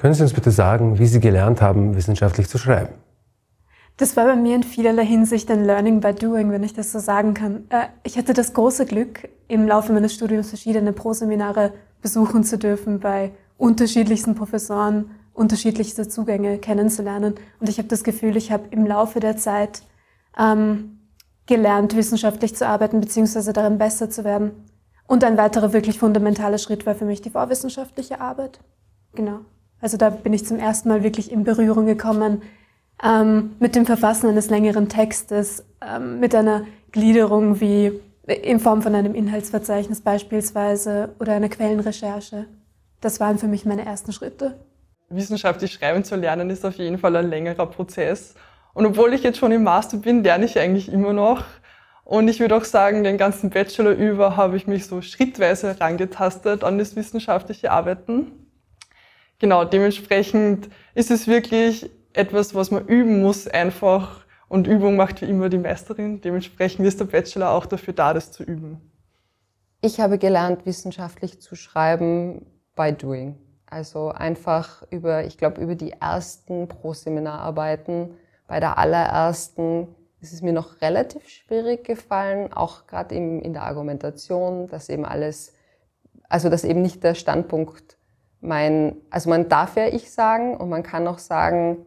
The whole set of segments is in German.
Können Sie uns bitte sagen, wie Sie gelernt haben, wissenschaftlich zu schreiben? Das war bei mir in vielerlei Hinsicht ein Learning by Doing, wenn ich das so sagen kann. Ich hatte das große Glück, im Laufe meines Studiums verschiedene Proseminare besuchen zu dürfen, bei unterschiedlichsten Professoren unterschiedlichste Zugänge kennenzulernen. Und ich habe das Gefühl, ich habe im Laufe der Zeit gelernt, wissenschaftlich zu arbeiten bzw. darin besser zu werden. Und ein weiterer wirklich fundamentaler Schritt war für mich die vorwissenschaftliche Arbeit. Genau. Also da bin ich zum ersten Mal wirklich in Berührung gekommen mit dem Verfassen eines längeren Textes, mit einer Gliederung wie in Form von einem Inhaltsverzeichnis beispielsweise oder einer Quellenrecherche. Das waren für mich meine ersten Schritte. Wissenschaftlich schreiben zu lernen ist auf jeden Fall ein längerer Prozess. Und obwohl ich jetzt schon im Master bin, lerne ich eigentlich immer noch. Und ich würde auch sagen, den ganzen Bachelor über habe ich mich so schrittweise herangetastet an das wissenschaftliche Arbeiten. Genau, dementsprechend ist es wirklich etwas, was man üben muss einfach. Und Übung macht wie immer die Meisterin. Dementsprechend ist der Bachelor auch dafür da, das zu üben. Ich habe gelernt, wissenschaftlich zu schreiben by doing. Also einfach über die ersten Pro-Seminararbeiten. Bei der allerersten ist es mir noch relativ schwierig gefallen, auch gerade in der Argumentation, dass eben alles, also dass eben nicht der Standpunkt man darf ja ich sagen und man kann auch sagen,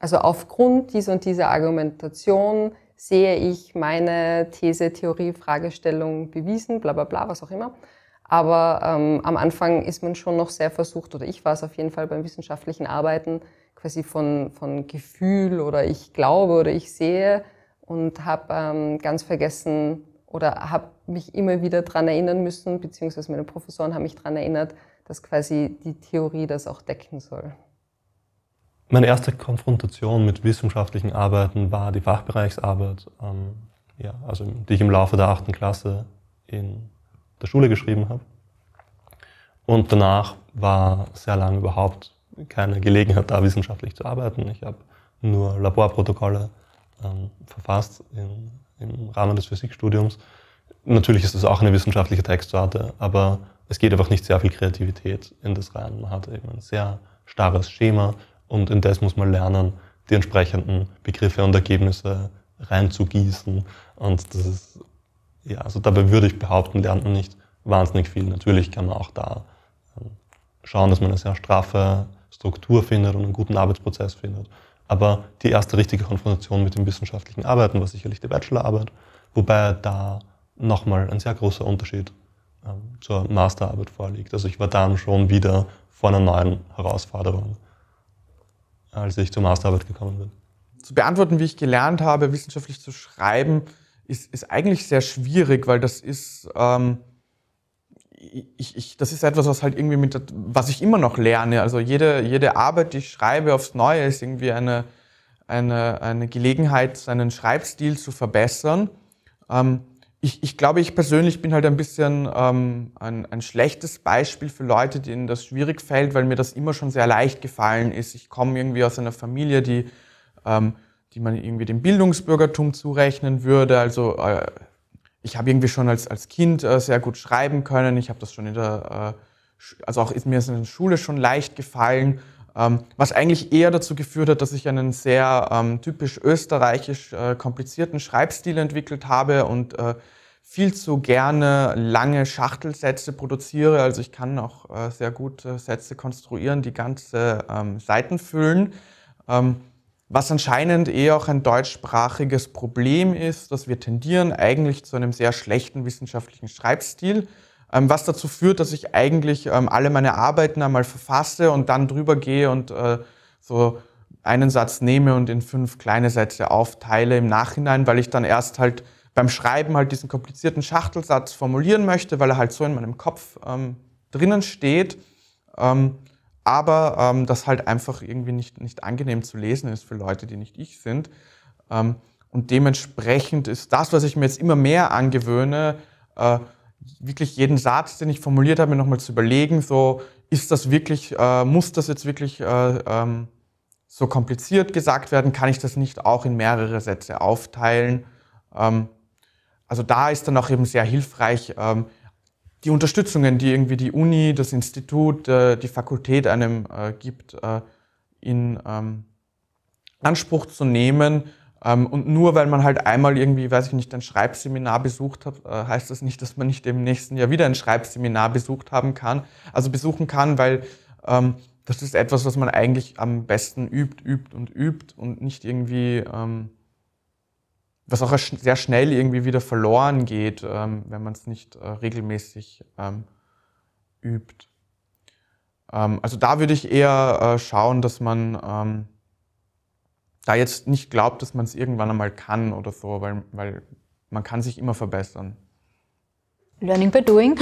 also aufgrund dieser und dieser Argumentation sehe ich meine These, Theorie, Fragestellung bewiesen, bla bla bla, was auch immer. Aber am Anfang ist man schon noch sehr versucht, oder ich war es auf jeden Fall beim wissenschaftlichen Arbeiten, quasi von Gefühl oder ich glaube oder ich sehe, und habe ganz vergessen oder habe mich immer wieder daran erinnern müssen, beziehungsweise meine Professoren haben mich daran erinnert, dass quasi die Theorie das auch decken soll. Meine erste Konfrontation mit wissenschaftlichen Arbeiten war die Fachbereichsarbeit, die ich im Laufe der 8. Klasse in der Schule geschrieben habe. Und danach war sehr lange überhaupt keine Gelegenheit da, wissenschaftlich zu arbeiten. Ich habe nur Laborprotokolle verfasst im Rahmen des Physikstudiums. Natürlich ist es auch eine wissenschaftliche Textsorte, aber es geht einfach nicht sehr viel Kreativität in das rein. Man hat eben ein sehr starres Schema. Und indes muss man lernen, die entsprechenden Begriffe und Ergebnisse reinzugießen. Und das ist, ja, also dabei würde ich behaupten, lernt man nicht wahnsinnig viel. Natürlich kann man auch da schauen, dass man eine sehr straffe Struktur findet und einen guten Arbeitsprozess findet. Aber die erste richtige Konfrontation mit dem wissenschaftlichen Arbeiten war sicherlich die Bachelorarbeit, wobei da nochmal ein sehr großer Unterschied zur Masterarbeit vorliegt. Also ich war dann schon wieder vor einer neuen Herausforderung, als ich zur Masterarbeit gekommen bin. Zu beantworten, wie ich gelernt habe, wissenschaftlich zu schreiben, ist eigentlich sehr schwierig, weil das ist, das ist etwas, was halt irgendwie was ich immer noch lerne. Also jede Arbeit, die ich schreibe aufs Neue, ist irgendwie eine Gelegenheit, seinen Schreibstil zu verbessern. Ich glaube, ich persönlich bin halt ein bisschen ein schlechtes Beispiel für Leute, denen das schwierig fällt, weil mir das immer schon sehr leicht gefallen ist. Ich komme irgendwie aus einer Familie, die man irgendwie dem Bildungsbürgertum zurechnen würde. Also ich habe irgendwie schon als Kind sehr gut schreiben können. Ich habe das schon mir ist in der Schule schon leicht gefallen, was eigentlich eher dazu geführt hat, dass ich einen sehr typisch österreichisch komplizierten Schreibstil entwickelt habe und viel zu gerne lange Schachtelsätze produziere. Also ich kann auch sehr gut Sätze konstruieren, die ganze Seiten füllen. Was anscheinend eher auch ein deutschsprachiges Problem ist, dass wir tendieren eigentlich zu einem sehr schlechten wissenschaftlichen Schreibstil, was dazu führt, dass ich eigentlich alle meine Arbeiten einmal verfasse und dann drüber gehe und so einen Satz nehme und in 5 kleine Sätze aufteile im Nachhinein, weil ich dann erst halt beim Schreiben halt diesen komplizierten Schachtelsatz formulieren möchte, weil er halt so in meinem Kopf drinnen steht, aber das halt einfach irgendwie nicht angenehm zu lesen ist für Leute, die nicht ich sind. Und dementsprechend ist das, was ich mir jetzt immer mehr angewöhne, wirklich jeden Satz, den ich formuliert habe, mir nochmal zu überlegen, so, ist das wirklich, muss das jetzt wirklich so kompliziert gesagt werden, kann ich das nicht auch in mehrere Sätze aufteilen? Also da ist dann auch eben sehr hilfreich, die Unterstützungen, die irgendwie die Uni, das Institut, die Fakultät einem gibt, in Anspruch zu nehmen. Und nur weil man halt einmal irgendwie, weiß ich nicht, ein Schreibseminar besucht hat, heißt das nicht, dass man nicht im nächsten Jahr wieder ein Schreibseminar besuchen kann, weil das ist etwas, was man eigentlich am besten übt und nicht irgendwie, was auch sehr schnell irgendwie wieder verloren geht, wenn man es nicht regelmäßig übt. Also da würde ich eher schauen, dass man da jetzt nicht glaubt, dass man es irgendwann einmal kann oder so, weil man kann sich immer verbessern. Learning by doing.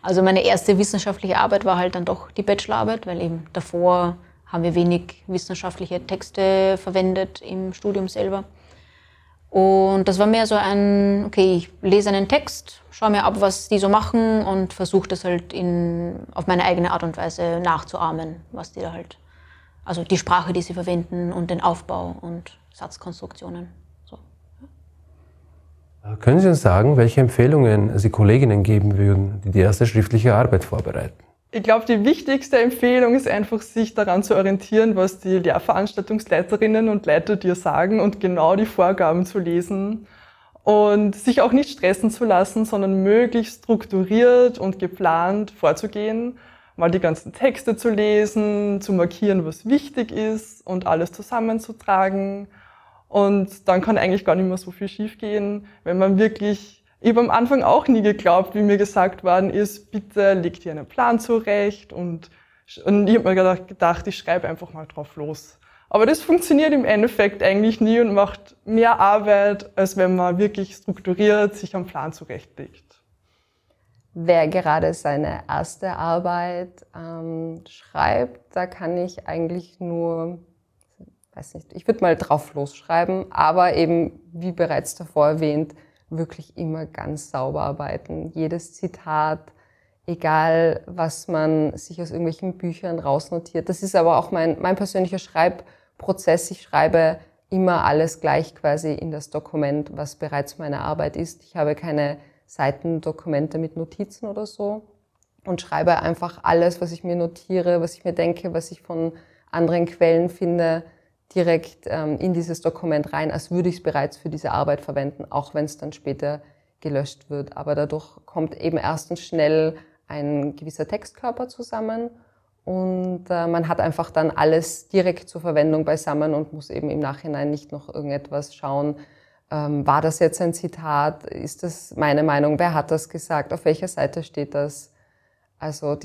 Also meine erste wissenschaftliche Arbeit war halt dann doch die Bachelorarbeit, weil eben davor haben wir wenig wissenschaftliche Texte verwendet im Studium selber. Und das war mehr so ein, okay, ich lese einen Text, schaue mir ab, was die so machen und versuche das halt auf meine eigene Art und Weise nachzuahmen, was die da halt, also die Sprache, die sie verwenden und den Aufbau und Satzkonstruktionen. So. Können Sie uns sagen, welche Empfehlungen Sie Kolleginnen geben würden, die die erste schriftliche Arbeit vorbereiten? Ich glaube, die wichtigste Empfehlung ist einfach, sich daran zu orientieren, was die Lehrveranstaltungsleiterinnen und Leiter dir sagen und genau die Vorgaben zu lesen und sich auch nicht stressen zu lassen, sondern möglichst strukturiert und geplant vorzugehen, mal die ganzen Texte zu lesen, zu markieren, was wichtig ist und alles zusammenzutragen. Und dann kann eigentlich gar nicht mehr so viel schiefgehen, wenn man wirklich... Ich habe am Anfang auch nie geglaubt, wie mir gesagt worden ist, bitte leg dir einen Plan zurecht, und ich habe mir gedacht, ich schreibe einfach mal drauf los. Aber das funktioniert im Endeffekt eigentlich nie und macht mehr Arbeit, als wenn man wirklich strukturiert sich einen Plan zurechtlegt. Wer gerade seine erste Arbeit schreibt, da kann ich eigentlich nur... weiß nicht, ich würde mal drauf losschreiben, aber eben, wie bereits davor erwähnt, wirklich immer ganz sauber arbeiten. Jedes Zitat, egal was man sich aus irgendwelchen Büchern rausnotiert. Das ist aber auch mein persönlicher Schreibprozess. Ich schreibe immer alles gleich quasi in das Dokument, was bereits meine Arbeit ist. Ich habe keine Seitendokumente mit Notizen oder so und schreibe einfach alles, was ich mir notiere, was ich mir denke, was ich von anderen Quellen finde, direkt in dieses Dokument rein, als würde ich es bereits für diese Arbeit verwenden, auch wenn es dann später gelöscht wird. Aber dadurch kommt eben erstens schnell ein gewisser Textkörper zusammen und man hat einfach dann alles direkt zur Verwendung beisammen und muss eben im Nachhinein nicht noch irgendetwas schauen, war das jetzt ein Zitat, ist das meine Meinung, wer hat das gesagt, auf welcher Seite steht das? Also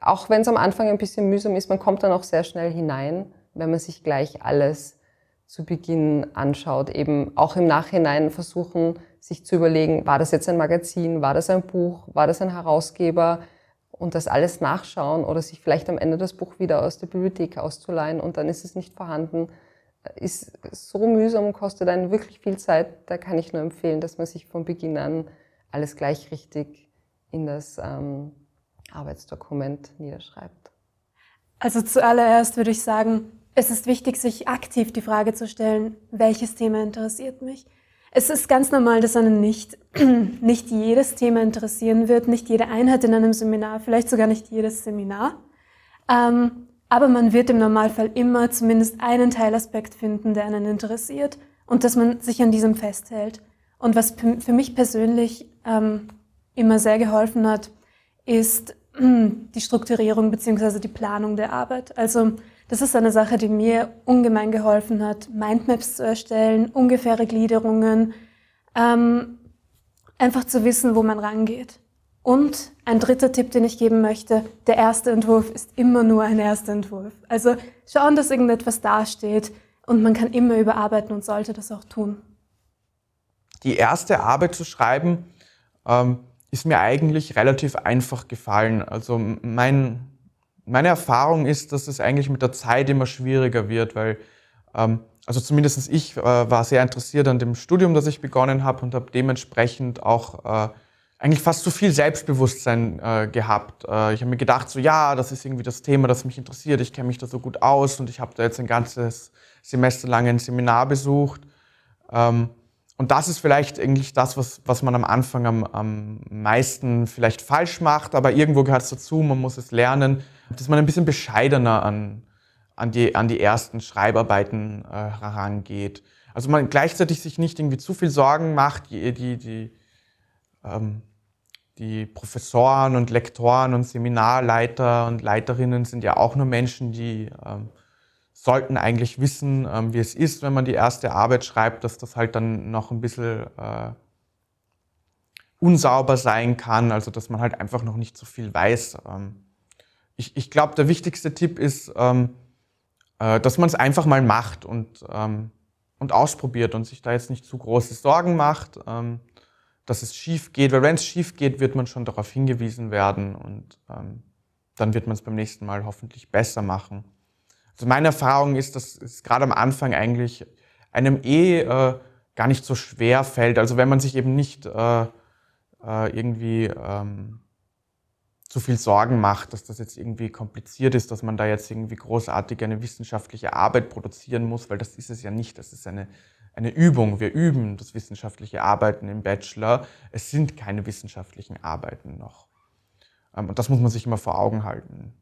auch wenn es am Anfang ein bisschen mühsam ist, man kommt dann auch sehr schnell hinein, wenn man sich gleich alles zu Beginn anschaut, eben auch im Nachhinein versuchen, sich zu überlegen, war das jetzt ein Magazin, war das ein Buch, war das ein Herausgeber, und das alles nachschauen oder sich vielleicht am Ende das Buch wieder aus der Bibliothek auszuleihen und dann ist es nicht vorhanden, ist so mühsam und kostet einen wirklich viel Zeit. Da kann ich nur empfehlen, dass man sich von Beginn an alles gleich richtig in das Arbeitsdokument niederschreibt. Also zuallererst würde ich sagen, es ist wichtig, sich aktiv die Frage zu stellen, welches Thema interessiert mich. Es ist ganz normal, dass einen nicht jedes Thema interessieren wird, nicht jede Einheit in einem Seminar, vielleicht sogar nicht jedes Seminar. Aber man wird im Normalfall immer zumindest einen Teilaspekt finden, der einen interessiert und dass man sich an diesem festhält. Und was für mich persönlich immer sehr geholfen hat, ist die Strukturierung bzw. die Planung der Arbeit. Also das ist eine Sache, die mir ungemein geholfen hat, Mindmaps zu erstellen, ungefähre Gliederungen, einfach zu wissen, wo man rangeht. Und ein dritter Tipp, den ich geben möchte, der erste Entwurf ist immer nur ein erster Entwurf. Also schauen, dass irgendetwas dasteht, und man kann immer überarbeiten und sollte das auch tun. Die erste Arbeit zu schreiben, ist mir eigentlich relativ einfach gefallen. Also meine Erfahrung ist, dass es eigentlich mit der Zeit immer schwieriger wird, weil, also zumindest ich war sehr interessiert an dem Studium, das ich begonnen habe, und habe dementsprechend auch eigentlich fast zu viel Selbstbewusstsein gehabt. Ich habe mir gedacht, so ja, das ist irgendwie das Thema, das mich interessiert, ich kenne mich da so gut aus und ich habe da jetzt ein ganzes Semester lang ein Seminar besucht. Und das ist vielleicht eigentlich das, was man am Anfang am meisten vielleicht falsch macht, aber irgendwo gehört es dazu, man muss es lernen, dass man ein bisschen bescheidener an die ersten Schreibarbeiten herangeht. Also man gleichzeitig sich nicht irgendwie zu viel Sorgen macht, die Professoren und Lektoren und Seminarleiter und Leiterinnen sind ja auch nur Menschen, die sollten eigentlich wissen, wie es ist, wenn man die erste Arbeit schreibt, dass das halt dann noch ein bisschen unsauber sein kann, also dass man halt einfach noch nicht so viel weiß. Ich glaube, der wichtigste Tipp ist, dass man es einfach mal macht und ausprobiert und sich da jetzt nicht zu große Sorgen macht, dass es schief geht, weil wenn es schief geht, wird man schon darauf hingewiesen werden und dann wird man es beim nächsten Mal hoffentlich besser machen. Also meine Erfahrung ist, dass es gerade am Anfang eigentlich einem gar nicht so schwer fällt. Also wenn man sich eben nicht irgendwie zu viel Sorgen macht, dass das jetzt irgendwie kompliziert ist, dass man da jetzt irgendwie großartig eine wissenschaftliche Arbeit produzieren muss, weil das ist es ja nicht. Das ist eine Übung. Wir üben das wissenschaftliche Arbeiten im Bachelor. Es sind keine wissenschaftlichen Arbeiten noch. Und das muss man sich immer vor Augen halten.